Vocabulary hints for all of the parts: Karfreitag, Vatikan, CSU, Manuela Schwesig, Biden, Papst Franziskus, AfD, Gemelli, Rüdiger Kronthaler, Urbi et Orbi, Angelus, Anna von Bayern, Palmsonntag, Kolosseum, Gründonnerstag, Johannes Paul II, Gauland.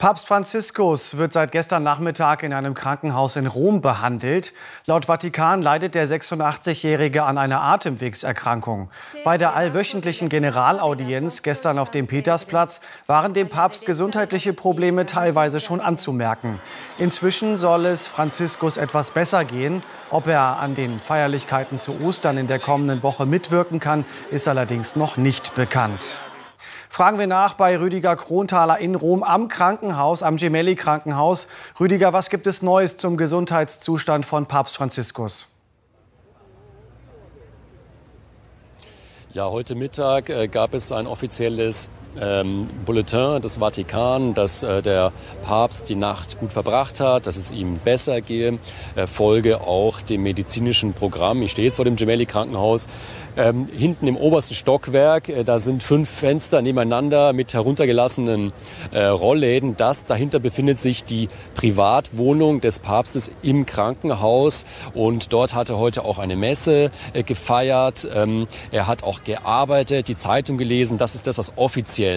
Papst Franziskus wird seit gestern Nachmittag in einem Krankenhaus in Rom behandelt. Laut Vatikan leidet der 86-Jährige an einer Atemwegserkrankung. Bei der allwöchentlichen Generalaudienz gestern auf dem Petersplatz waren dem Papst gesundheitliche Probleme teilweise schon anzumerken. Inzwischen soll es Franziskus etwas besser gehen. Ob er an den Feierlichkeiten zu Ostern in der kommenden Woche mitwirken kann, ist allerdings noch nicht bekannt. Fragen wir nach bei Rüdiger Kronthaler in Rom am Krankenhaus, am Gemelli-Krankenhaus. Rüdiger, was gibt es Neues zum Gesundheitszustand von Papst Franziskus? Ja, heute Mittag gab es ein offizielles Bulletin des Vatikan, dass der Papst die Nacht gut verbracht hat, dass es ihm besser gehe, folge auch dem medizinischen Programm. Ich stehe jetzt vor dem Gemelli-Krankenhaus. Hinten im obersten Stockwerk, da sind 5 Fenster nebeneinander mit heruntergelassenen Rollläden. Dahinter befindet sich die Privatwohnung des Papstes im Krankenhaus. Und dort hat er heute auch eine Messe gefeiert. Er hat auch gearbeitet, die Zeitung gelesen. Das ist das, was offiziell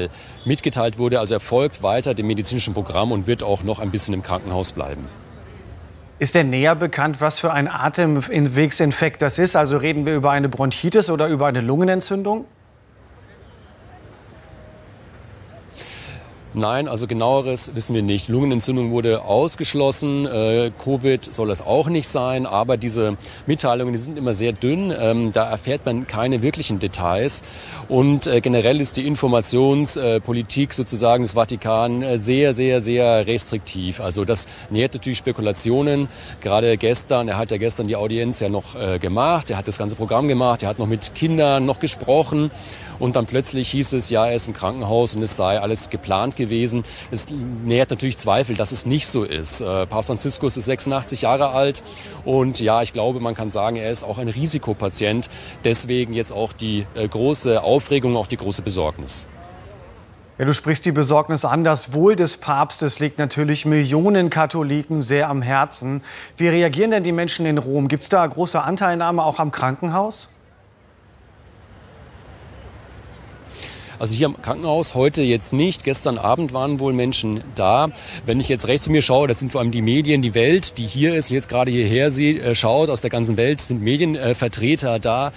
mitgeteilt wurde. Also er folgt weiter dem medizinischen Programm und wird auch noch ein bisschen im Krankenhaus bleiben. Ist denn näher bekannt, was für ein Atemwegsinfekt das ist? Also reden wir über eine Bronchitis oder über eine Lungenentzündung? Nein, also genaueres wissen wir nicht. Lungenentzündung wurde ausgeschlossen, Covid soll es auch nicht sein, aber diese Mitteilungen, die sind immer sehr dünn, da erfährt man keine wirklichen Details und generell ist die Informationspolitik sozusagen des Vatikan sehr, sehr, sehr restriktiv. Also das nährt natürlich Spekulationen, gerade gestern, er hat ja gestern die Audienz ja noch gemacht, er hat das ganze Programm gemacht, er hat noch mit Kindern noch gesprochen und dann plötzlich hieß es, ja, er ist im Krankenhaus und es sei alles geplant gewesen. Es nährt natürlich Zweifel, dass es nicht so ist. Papst Franziskus ist 86 Jahre alt und ja, ich glaube, man kann sagen, er ist auch ein Risikopatient. Deswegen jetzt auch die große Aufregung, auch die große Besorgnis. Ja, du sprichst die Besorgnis an. Das Wohl des Papstes liegt natürlich Millionen Katholiken sehr am Herzen. Wie reagieren denn die Menschen in Rom? Gibt es da große Anteilnahme auch am Krankenhaus? Also hier am Krankenhaus heute jetzt nicht. Gestern Abend waren wohl Menschen da. Wenn ich jetzt rechts zu mir schaue, das sind vor allem die Medien, die Welt, die hier ist, jetzt gerade hierher schaut, aus der ganzen Welt sind Medienvertreter da.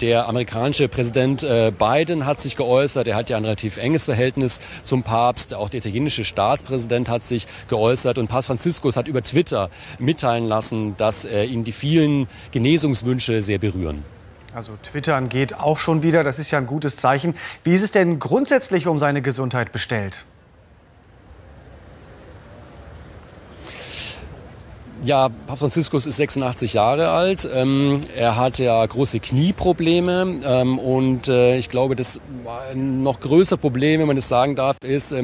Der amerikanische Präsident Biden hat sich geäußert. Er hat ja ein relativ enges Verhältnis zum Papst. Auch der italienische Staatspräsident hat sich geäußert. Und Papst Franziskus hat über Twitter mitteilen lassen, dass ihn die vielen Genesungswünsche sehr berühren. Also Twittern geht auch schon wieder, das ist ja ein gutes Zeichen. Wie ist es denn grundsätzlich um seine Gesundheit bestellt? Ja, Papst Franziskus ist 86 Jahre alt. Er hat ja große Knieprobleme und ich glaube, das noch größere Problem, wenn man das sagen darf, ist...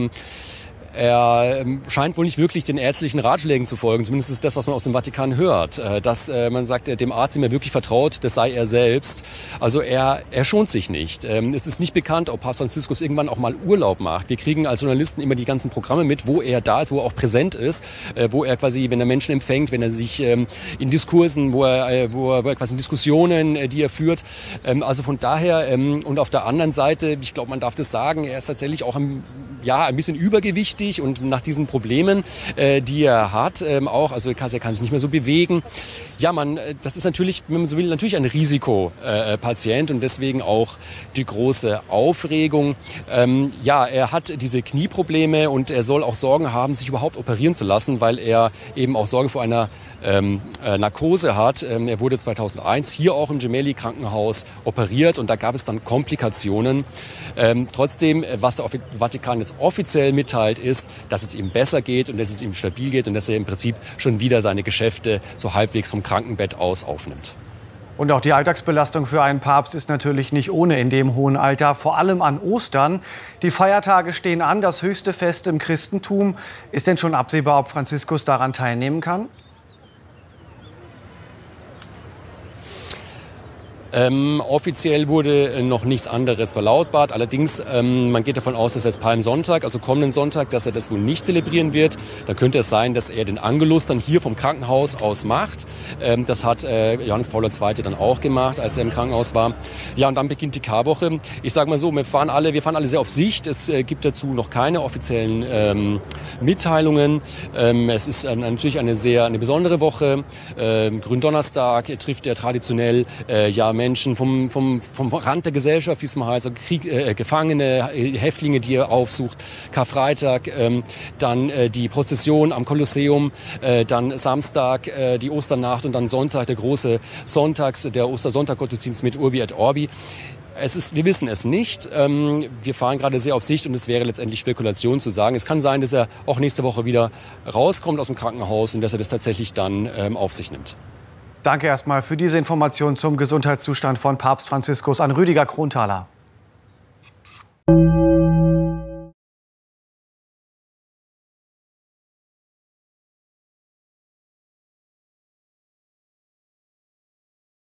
Er scheint wohl nicht wirklich den ärztlichen Ratschlägen zu folgen, zumindest ist das, was man aus dem Vatikan hört. Dass man sagt, dem Arzt, dem er wirklich vertraut, das sei er selbst. Also er schont sich nicht. Es ist nicht bekannt, ob Papst Franziskus irgendwann auch mal Urlaub macht. Wir kriegen als Journalisten immer die ganzen Programme mit, wo er da ist, wo er auch präsent ist, wo er quasi, wenn er Menschen empfängt, wenn er sich in Diskursen, wo er quasi in Diskussionen, die er führt. Also von daher und auf der anderen Seite, ich glaube, man darf das sagen, er ist tatsächlich auch ein bisschen übergewichtig. Und nach diesen Problemen, die er hat, auch, also er kann sich nicht mehr so bewegen. Ja, das ist natürlich, wenn man so will, natürlich ein Risikopatient und deswegen auch die große Aufregung. Ja, er hat diese Knieprobleme und er soll auch Sorgen haben, sich überhaupt operieren zu lassen, weil er eben auch Sorge vor einer Narkose hat. Er wurde 2001 hier auch im Gemelli-Krankenhaus operiert und da gab es dann Komplikationen. Trotzdem, was der Vatikan jetzt offiziell mitteilt, ist, dass es ihm besser geht und dass es ihm stabil geht und dass er im Prinzip schon wieder seine Geschäfte so halbwegs vom Krankenbett aus aufnimmt. Und auch die Alltagsbelastung für einen Papst ist natürlich nicht ohne in dem hohen Alter, vor allem an Ostern. Die Feiertage stehen an, das höchste Fest im Christentum. Ist denn schon absehbar, ob Franziskus daran teilnehmen kann? Offiziell wurde noch nichts anderes verlautbart. Allerdings, man geht davon aus, dass jetzt Palmsonntag, also kommenden Sonntag, dass er das wohl nicht zelebrieren wird. Da könnte es sein, dass er den Angelus dann hier vom Krankenhaus aus macht. Das hat Johannes Paul II. Dann auch gemacht, als er im Krankenhaus war. Ja, und dann beginnt die Karwoche. Ich sage mal so, wir fahren alle sehr auf Sicht. Es gibt dazu noch keine offiziellen Mitteilungen. Es ist natürlich eine besondere Woche. Gründonnerstag trifft traditionell Menschen vom Rand der Gesellschaft, wie es mal heißt, Gefangene, Häftlinge, die er aufsucht. Karfreitag, dann die Prozession am Kolosseum, dann Samstag die Osternacht und dann Sonntag, der große der Ostersonntag-Gottesdienst mit Urbi et Orbi. Wir wissen es nicht. Wir fahren gerade sehr auf Sicht und es wäre letztendlich Spekulation zu sagen. Es kann sein, dass er auch nächste Woche wieder rauskommt aus dem Krankenhaus und dass er das tatsächlich dann auf sich nimmt. Danke erstmal für diese Information zum Gesundheitszustand von Papst Franziskus an Rüdiger Kronthaler.